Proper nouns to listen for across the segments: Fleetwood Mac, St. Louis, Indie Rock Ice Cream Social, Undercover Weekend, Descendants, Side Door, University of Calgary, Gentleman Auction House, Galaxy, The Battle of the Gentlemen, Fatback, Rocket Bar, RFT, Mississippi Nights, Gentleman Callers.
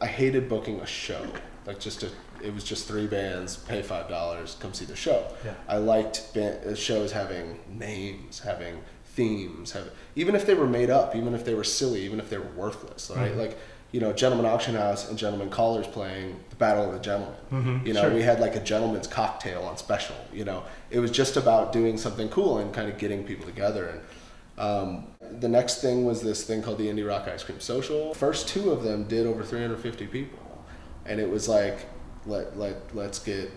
I hated booking a show. Like it was just three bands, pay $5, come see the show. Yeah. I liked shows having names, having themes, even if they were made up, even if they were silly, even if they were worthless, right? Mm-hmm. Like, you know, Gentleman Auction House and Gentleman Callers playing The Battle of the Gentlemen. Mm-hmm. You know, sure. We had like a gentleman's cocktail on special, you know. It was just about doing something cool and kind of getting people together. And the next thing was this thing called the Indie Rock Ice Cream Social. First two of them did over 350 people. And it was like, let's get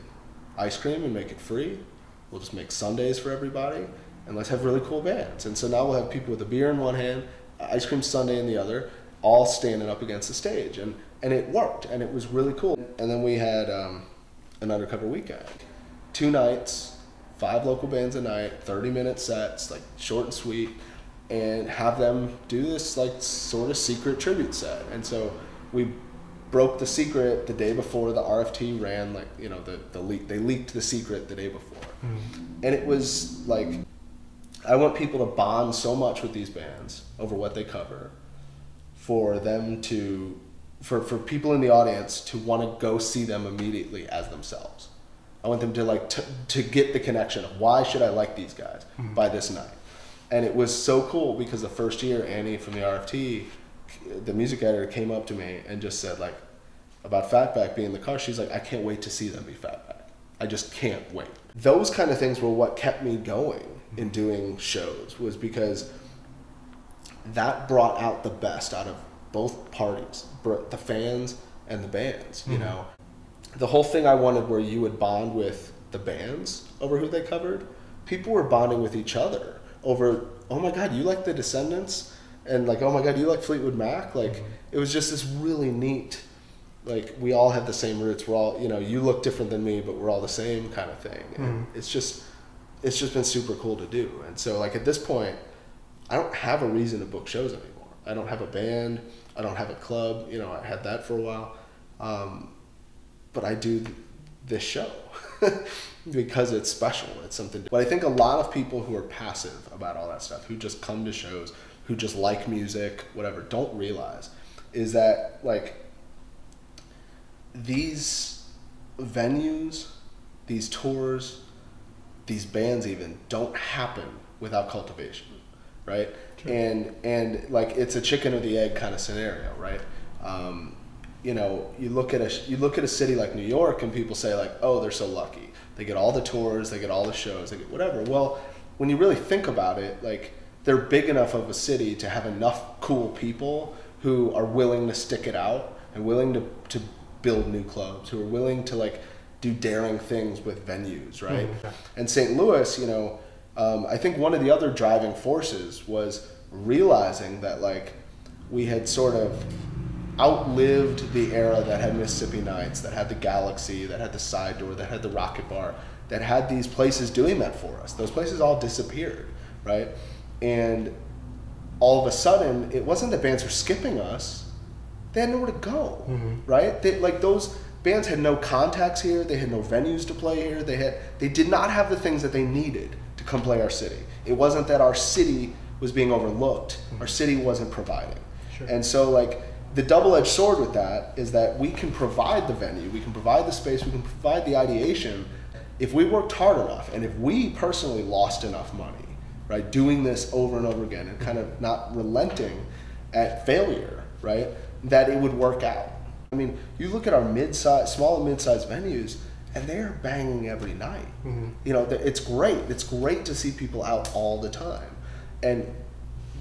ice cream and make it free. We'll just make sundaes for everybody. And let's have really cool bands. And so now we'll have people with a beer in one hand, ice cream sundae in the other, all standing up against the stage. And it worked, and it was really cool. And then we had an Undercover Weekend. 2 nights, 5 local bands a night, 30-minute sets, like short and sweet, and have them do this like sort of secret tribute set. And so we broke the secret the day before the RFT ran, like, you know, they leaked the secret the day before. Mm-hmm. And it was like, I want people to bond so much with these bands over what they cover, for them to, for people in the audience to want to go see them immediately as themselves. I want them to like, to get the connection of why should I like these guys by this night. And it was so cool because the first year, Annie from the RFT, the music editor, came up to me and just said, like, about Fatback being in the car, she's like, I can't wait to see them be Fatback. I just can't wait. Those kind of things were what kept me going in doing shows, was because that brought out the best out of both parties, the fans and the bands, you know. The whole thing I wanted where you would bond with the bands over who they covered, people were bonding with each other over, oh my God, you like the Descendants? And like, oh my God, you like Fleetwood Mac? Like, it was just this really neat, like, we all have the same roots, we're all, you know, you look different than me, but we're all the same kind of thing. And it's just been super cool to do. And so like at this point, I don't have a reason to book shows anymore. I don't have a band. I don't have a club. You know, I had that for a while. But I do this show because it's special. It's something. But I think a lot of people who are passive about all that stuff, who just come to shows, who just like music, whatever, don't realize is that, like, these venues, these tours, these bands even don't happen without cultivation. Right? True. And like, it's a chicken or the egg kind of scenario, right? You know, you look at a city like New York and people say like, oh, they're so lucky. They get all the tours, they get all the shows, they get whatever. Well, when you really think about it, like, they're big enough of a city to have enough cool people who are willing to stick it out and willing to build new clubs, who are willing to like do daring things with venues, right? And St. Louis, you know, I think one of the other driving forces was realizing that, like, we had sort of outlived the era that had Mississippi Nights, that had the Galaxy, that had the Side Door, that had the Rocket Bar, that had these places doing that for us. Those places all disappeared, right? And all of a sudden, it wasn't that bands were skipping us. They had nowhere to go, right? Like, those bands had no contacts here. They had no venues to play here. They did not have the things that they needed to come play our city. It wasn't that our city was being overlooked. Our city wasn't providing. Sure. And so, like, the double-edged sword with that is that we can provide the venue, we can provide the space, we can provide the ideation if we worked hard enough, and if we personally lost enough money, right, doing this over and over again and kind of not relenting at failure, right, that it would work out. I mean, you look at our small and mid-sized venues, and they're banging every night. You know, it's great. It's great to see people out all the time. And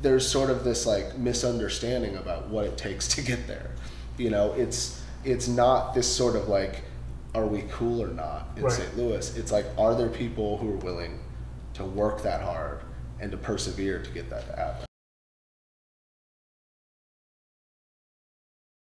there's sort of this like misunderstanding about what it takes to get there. You know, it's not this sort of like, are we cool or not in St. Louis? It's like, are there people who are willing to work that hard and to persevere to get that to happen?